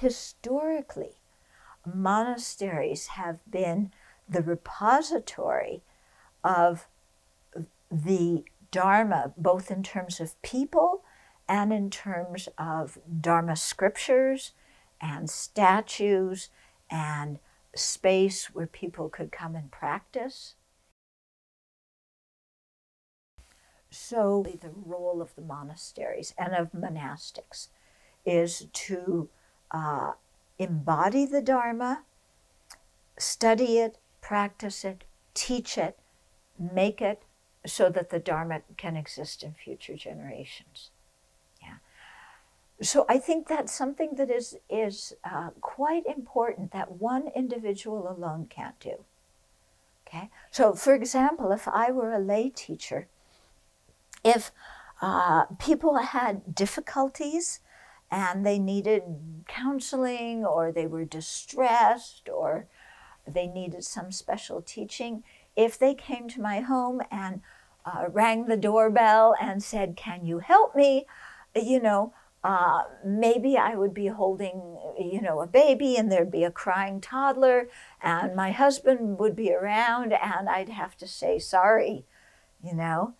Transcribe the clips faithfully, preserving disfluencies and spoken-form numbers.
historically, monasteries have been the repository of the Dharma, both in terms of people and in terms of Dharma scriptures and statues and space where people could come and practice. So the role of the monasteries and of monastics is to uh, embody the Dharma, study it, practice it, teach it, make it so that the Dharma can exist in future generations. Yeah. So I think that's something that is, is uh, quite important that one individual alone can't do. Okay? So for example, if I were a lay teacher, if uh, people had difficulties and they needed counseling or they were distressed or they needed some special teaching, if they came to my home and uh, rang the doorbell and said, "Can you help me?" You know, uh, maybe I would be holding, you know, a baby and there'd be a crying toddler and my husband would be around and I'd have to say sorry, you know.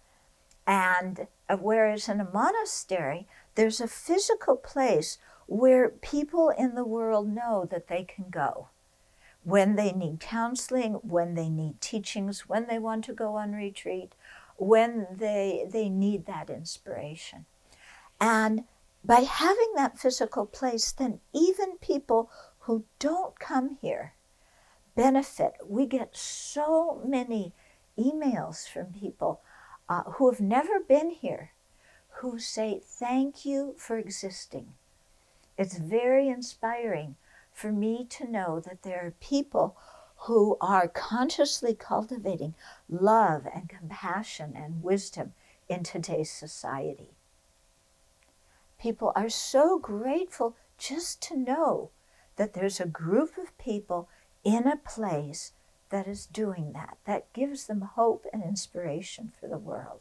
And whereas in a monastery, there's a physical place where people in the world know that they can go when they need counseling, when they need teachings, when they want to go on retreat, when they, they need that inspiration. And by having that physical place, then even people who don't come here benefit. We get so many emails from people Uh, who have never been here, who say, "Thank you for existing. It's very inspiring for me to know that there are people who are consciously cultivating love and compassion and wisdom in today's society." People are so grateful just to know that there's a group of people in a place that is doing that, that gives them hope and inspiration for the world.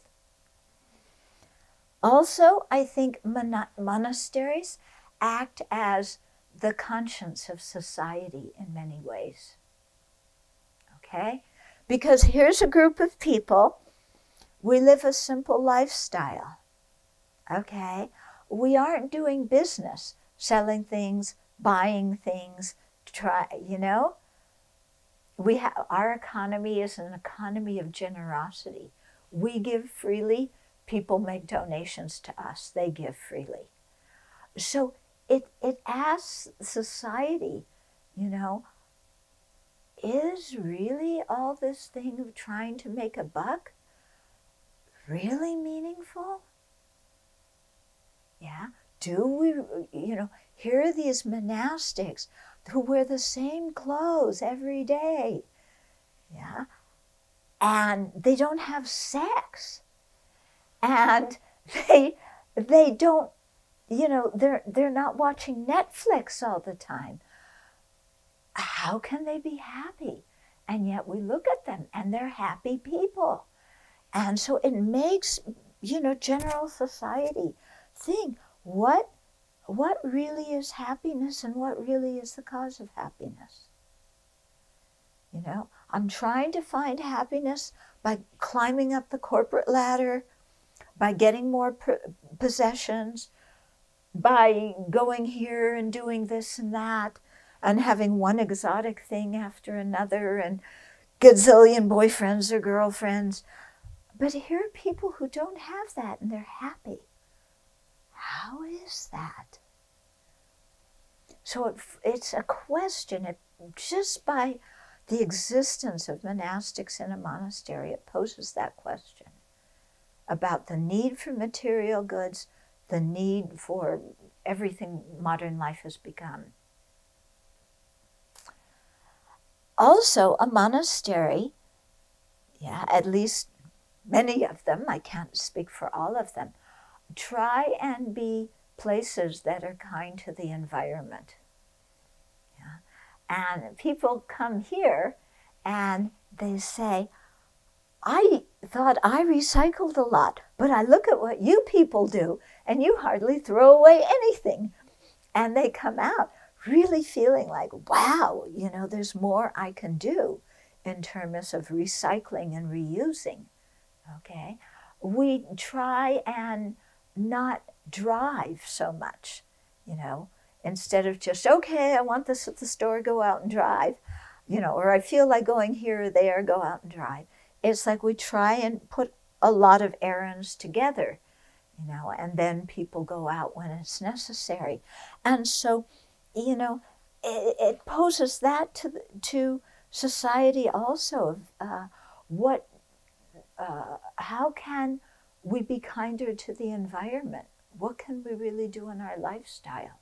Also, I think mon monasteries act as the conscience of society in many ways, okay? Because here's a group of people, we live a simple lifestyle, okay? We aren't doing business, selling things, buying things, try, you know? We have, our economy is an economy of generosity. We give freely, people make donations to us, they give freely. So it, it asks society, you know, is really all this thing of trying to make a buck really meaningful? Yeah, do we, you know, here are these monastics who wear the same clothes every day, yeah? And they don't have sex. And they, they don't, you know, they're, they're not watching Netflix all the time. How can they be happy? And yet we look at them and they're happy people. And so it makes, you know, general society think, what What really is happiness and what really is the cause of happiness? You know, I'm trying to find happiness by climbing up the corporate ladder, by getting more possessions, by going here and doing this and that, and having one exotic thing after another, and gazillion boyfriends or girlfriends. But here are people who don't have that and they're happy. How is that? So it, it's a question, it, just by the existence of monastics in a monastery, it poses that question about the need for material goods, the need for everything modern life has become. Also, a monastery, yeah, at least many of them, I can't speak for all of them, try and be places that are kind to the environment. Yeah. And people come here and they say, "I thought I recycled a lot, but I look at what you people do and you hardly throw away anything." And they come out really feeling like, wow, you know, there's more I can do in terms of recycling and reusing, okay? We try and not drive so much, you know, instead of just, okay, I want this at the store, go out and drive, you know, or I feel like going here or there, go out and drive. It's like we try and put a lot of errands together, you know, and then people go out when it's necessary. And so, you know, it, it poses that to, to society also, uh, what, uh, how can we be kinder to the environment? What can we really do in our lifestyle?